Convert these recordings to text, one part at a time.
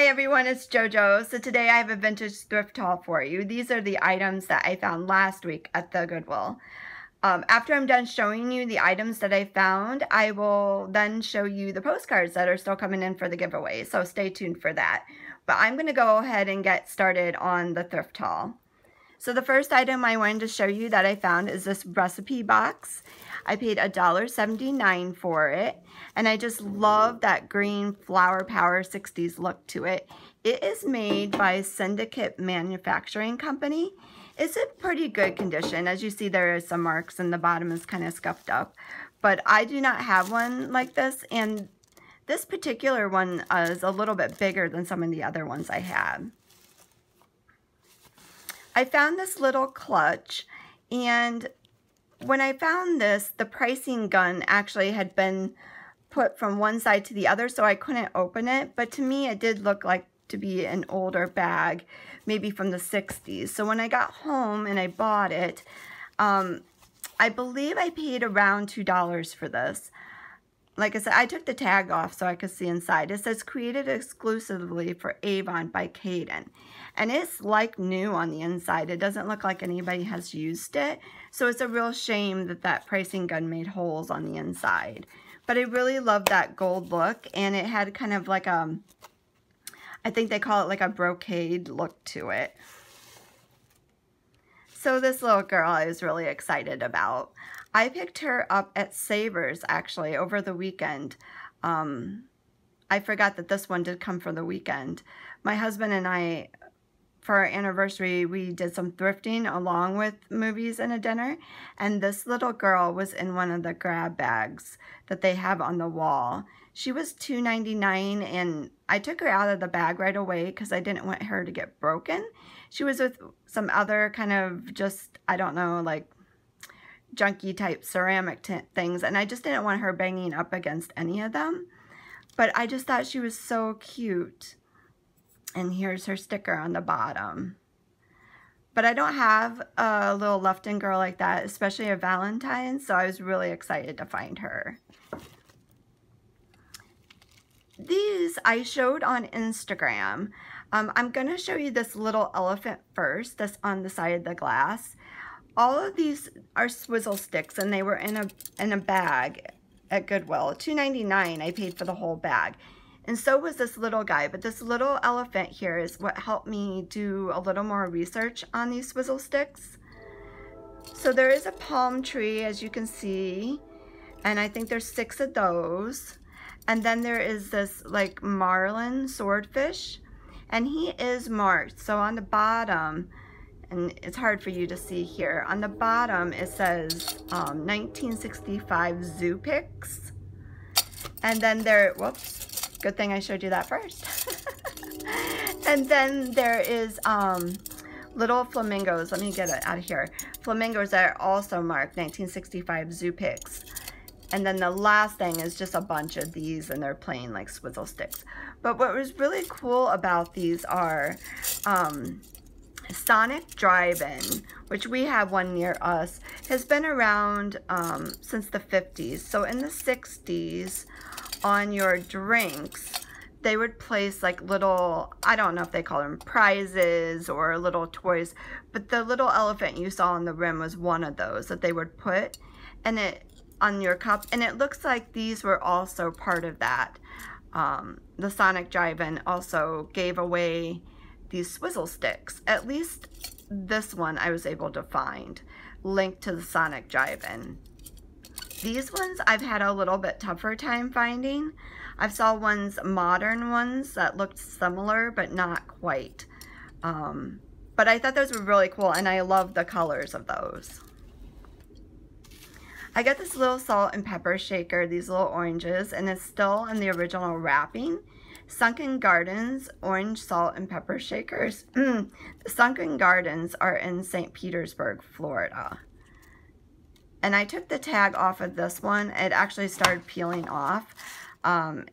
Hi everyone, it's JoJo. So today I have a vintage thrift haul for you. These are the items that I found last week at the Goodwill. After I'm done showing you the items that I found, I will then show you the postcards that are still coming in for the giveaway. So stay tuned for that. But I'm going to go ahead and get started on the thrift haul. So the first item I wanted to show you that I found is this recipe box. I paid $1.79 for it, and I just love that green flower power 60s look to it. It is made by Syndicate Manufacturing Company. It's in pretty good condition. As you see, there are some marks, and the bottom is kind of scuffed up. But I do not have one like this, and this particular one is a little bit bigger than some of the other ones I had. I found this little clutch, and when I found this, the pricing gun actually had been put from one side to the other, so I couldn't open it, but to me it did look like to be an older bag, maybe from the 60s. So when I got home and I bought it, I believe I paid around $2 for this. Like I said, I took the tag off so I could see inside. It says, created exclusively for Avon by Kaden. And it's like new on the inside. It doesn't look like anybody has used it. So it's a real shame that that pricing gun made holes on the inside. But I really love that gold look. And it had kind of like a, I think they call it like a brocade look to it. So this little girl I was really excited about. I picked her up at Savers, actually, over the weekend. I forgot that this one did come for the weekend. My husband and I, for our anniversary, we did some thrifting along with movies and a dinner. And this little girl was in one of the grab bags that they have on the wall. She was $2.99, and I took her out of the bag right away because I didn't want her to get broken. She was with some other kind of just, I don't know, like junky type ceramic things, and I just didn't want her banging up against any of them, but I just thought she was so cute. And here's her sticker on the bottom. But I don't have a little Lefton girl like that, especially a Valentine, so I was really excited to find her. These I showed on Instagram. I'm going to show you this little elephant first that's on the side of the glass. All of these are swizzle sticks, and they were in a bag at Goodwill. $2.99 I paid for the whole bag. And so was this little guy, but this little elephant here is what helped me do a little more research on these swizzle sticks. So there is a palm tree, as you can see, and I think there's 6 of those. And then there is this like marlin swordfish, and he is marked. So on the bottom, and it's hard for you to see here. On the bottom, it says 1965 Zoo Picks. And then there, whoops, good thing I showed you that first. And then there is little flamingos. Let me get it out of here. Flamingos that are also marked 1965 Zoo Picks. And then the last thing is just a bunch of these, and they're plain like swizzle sticks. But what was really cool about these are Sonic Drive-In, which we have one near us, has been around since the 50s. So in the 60s, on your drinks, they would place like little, I don't know if they call them prizes or little toys, but the little elephant you saw on the rim was one of those that they would put and it on your cup. And it looks like these were also part of that. The Sonic Drive-In also gave away these swizzle sticks. At least this one I was able to find, linked to the Sonic Drive-In. These ones I've had a little bit tougher time finding. I've saw ones, modern ones, that looked similar, but not quite. But I thought those were really cool, and I love the colors of those. I got this little salt and pepper shaker, these little oranges, and it's still in the original wrapping. Sunken Gardens orange salt and pepper shakers. The Sunken Gardens are in St. Petersburg, Florida. And I took the tag off of this one. It actually started peeling off.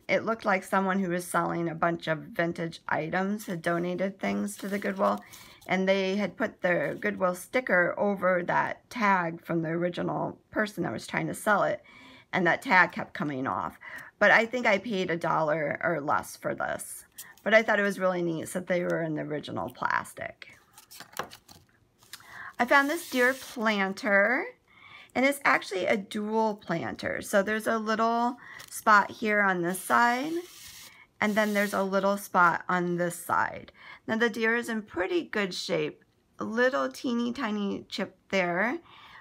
It looked like someone who was selling a bunch of vintage items had donated things to the Goodwill, and they had put their Goodwill sticker over that tag from the original person that was trying to sell it, and that tag kept coming off. But I think I paid $1 or less for this. But I thought it was really neat that they were in the original plastic. I found this deer planter, and it's actually a dual planter. So there's a little spot here on this side, and then there's a little spot on this side. Now the deer is in pretty good shape. A little teeny tiny chip there,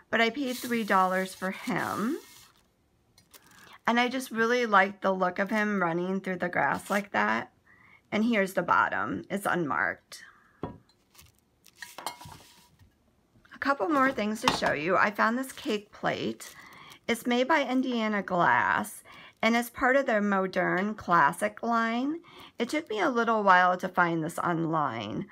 but I paid $3 for him. And I just really liked the look of him running through the grass like that. And here's the bottom. It's unmarked. A couple more things to show you. I found this cake plate. It's made by Indiana Glass, and it's part of their Modern Classic line. It took me a little while to find this online.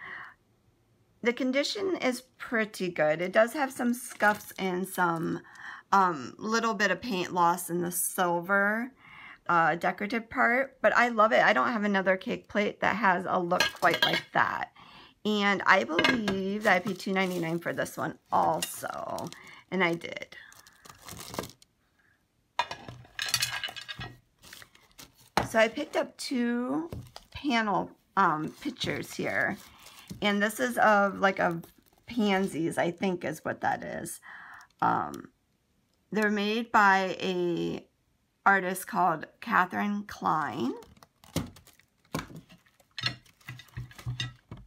The condition is pretty good. It does have some scuffs and some little bit of paint loss in the silver decorative part, but I love it. I don't have another cake plate that has a look quite like that. And I believe that I paid $2.99 for this one also, and I did. So I picked up two panel pictures here, and this is of like a pansies, I think is what that is. They're made by a artist called Catherine Klein.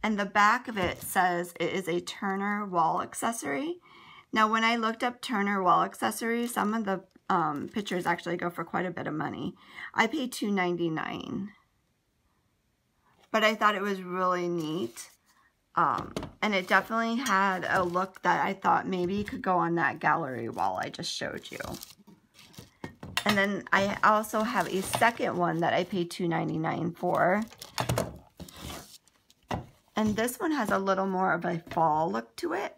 And the back of it says it is a Turner wall accessory. Now when I looked up Turner wall accessories, some of the pictures actually go for quite a bit of money. I paid $2.99. But I thought it was really neat. And it definitely had a look that I thought maybe could go on that gallery wall I just showed you. And then I also have a second one that I paid $2.99 for. And this one has a little more of a fall look to it.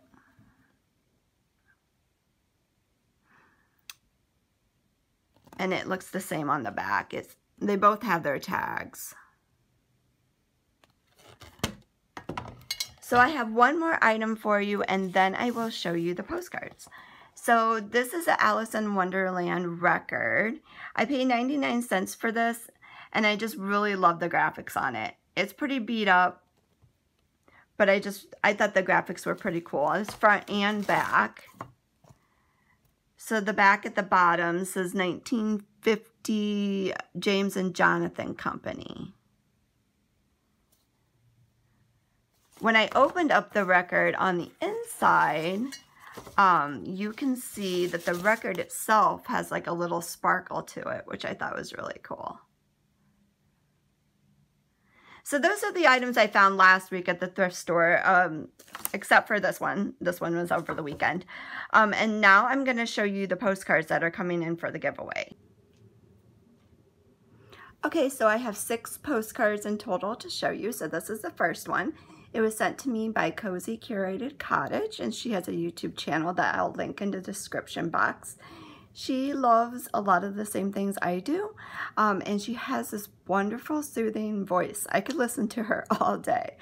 And it looks the same on the back. They both have their tags. So I have one more item for you, and then I will show you the postcards. So this is an Alice in Wonderland record. I paid 99 cents for this, and I just really love the graphics on it. It's pretty beat up, but I thought the graphics were pretty cool. It's front and back. So the back at the bottom says 1950 James and Jonathan Company. When I opened up the record on the inside, you can see that the record itself has like a little sparkle to it, which I thought was really cool. So those are the items I found last week at the thrift store, except for this one. This one was over the weekend. And now I'm going to show you the postcards that are coming in for the giveaway. Okay, so I have 6 postcards in total to show you. So this is the first one. It was sent to me by Cozy Curated Cottage, and she has a YouTube channel that I'll link in the description box. She loves a lot of the same things I do, and she has this wonderful, soothing voice. I could listen to her all day.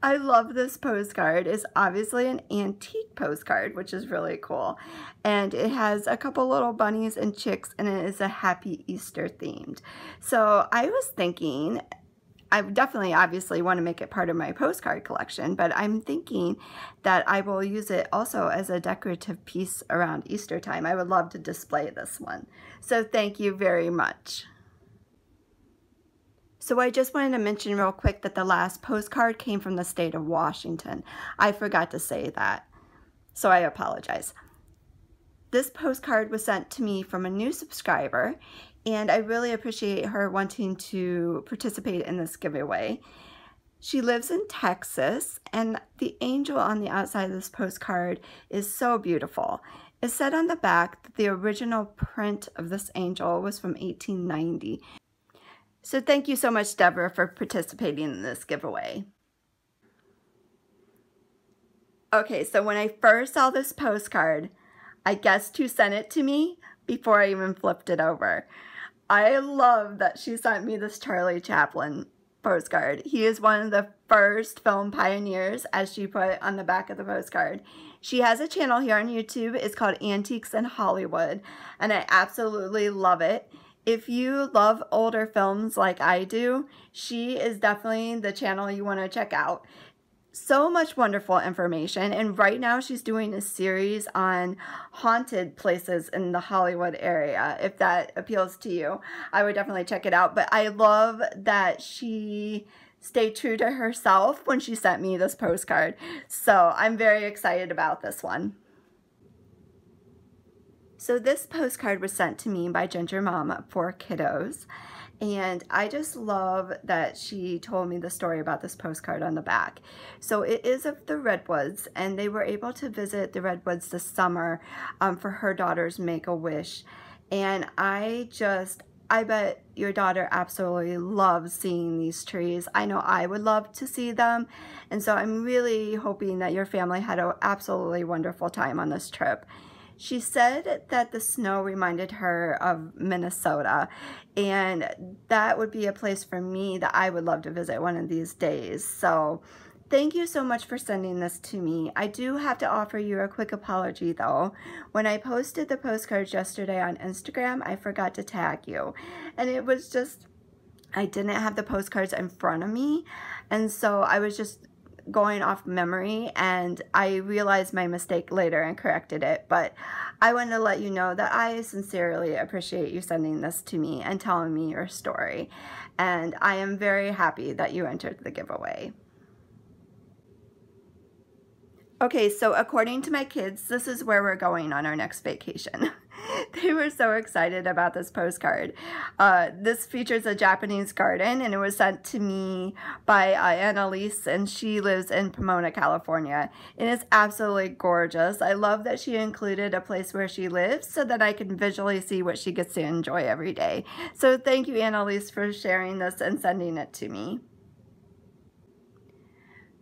I love this postcard. It's obviously an antique postcard, which is really cool, and it has a couple little bunnies and chicks, and it is a Happy Easter themed. So I was thinking, I definitely obviously want to make it part of my postcard collection, but I'm thinking that I will use it also as a decorative piece around Easter time. I would love to display this one. So thank you very much. So I just wanted to mention real quick that the last postcard came from the state of Washington. I forgot to say that, so I apologize. This postcard was sent to me from a new subscriber, and I really appreciate her wanting to participate in this giveaway. She lives in Texas, and the angel on the outside of this postcard is so beautiful. It said on the back that the original print of this angel was from 1890. So thank you so much, Deborah, for participating in this giveaway. Okay, so when I first saw this postcard, I guessed who sent it to me before I even flipped it over. I love that she sent me this Charlie Chaplin postcard. He is one of the first film pioneers, as she put on the back of the postcard. She has a channel here on YouTube. It's called Antiques in Hollywood, and I absolutely love it. If you love older films like I do, she is definitely the channel you want to check out. So much wonderful information, and right now she's doing a series on haunted places in the Hollywood area. If that appeals to you, I would definitely check it out. But I love that she stayed true to herself when she sent me this postcard. So I'm very excited about this one. So this postcard was sent to me by Ginger Mom for Kiddos, and I just love that she told me the story about this postcard on the back. So it is of the Redwoods, and they were able to visit the Redwoods this summer for her daughter's Make-A-Wish. And I bet your daughter absolutely loves seeing these trees. I know I would love to see them. And so I'm really hoping that your family had an absolutely wonderful time on this trip. She said that the snow reminded her of Minnesota, and that would be a place for me that I would love to visit one of these days. So thank you so much for sending this to me. I do have to offer you a quick apology though. When I posted the postcards yesterday on Instagram, I forgot to tag you, and it was just, I didn't have the postcards in front of me, and so I was just going off memory, and I realized my mistake later and corrected it. But I wanted to let you know that I sincerely appreciate you sending this to me and telling me your story, and I am very happy that you entered the giveaway. Okay, so according to my kids, this is where we're going on our next vacation. They were so excited about this postcard. This features a Japanese garden, and it was sent to me by Annalise, and she lives in Pomona, California. It is absolutely gorgeous. I love that she included a place where she lives so that I can visually see what she gets to enjoy every day. So thank you, Annalise, for sharing this and sending it to me.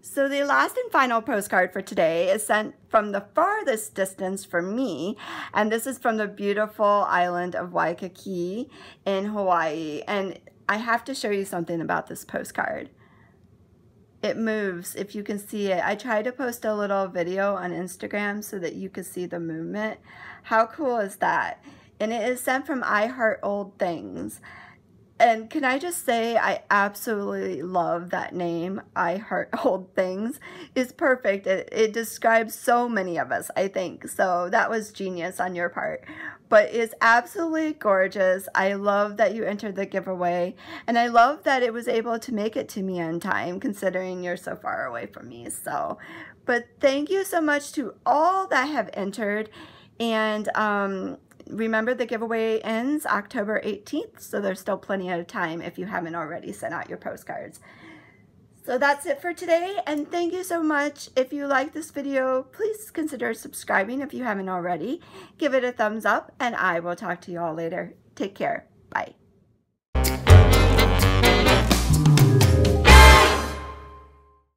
So the last and final postcard for today is sent from the farthest distance from me, and this is from the beautiful island of Waikiki in Hawaii. And I have to show you something about this postcard. It moves, if you can see it. I tried to post a little video on Instagram so that you could see the movement. How cool is that? And it is sent from I Heart Old Things. And can I just say, I absolutely love that name, I Heart Old Things. It's perfect. It describes so many of us, I think. So that was genius on your part. But it's absolutely gorgeous. I love that you entered the giveaway. And I love that it was able to make it to me on time, considering you're so far away from me. So, but thank you so much to all that have entered. And, remember, the giveaway ends October 18th, so there's still plenty of time if you haven't already sent out your postcards. So that's it for today, and thank you so much. If you like this video, please consider subscribing if you haven't already. Give it a thumbs up, and I will talk to you all later. Take care. Bye.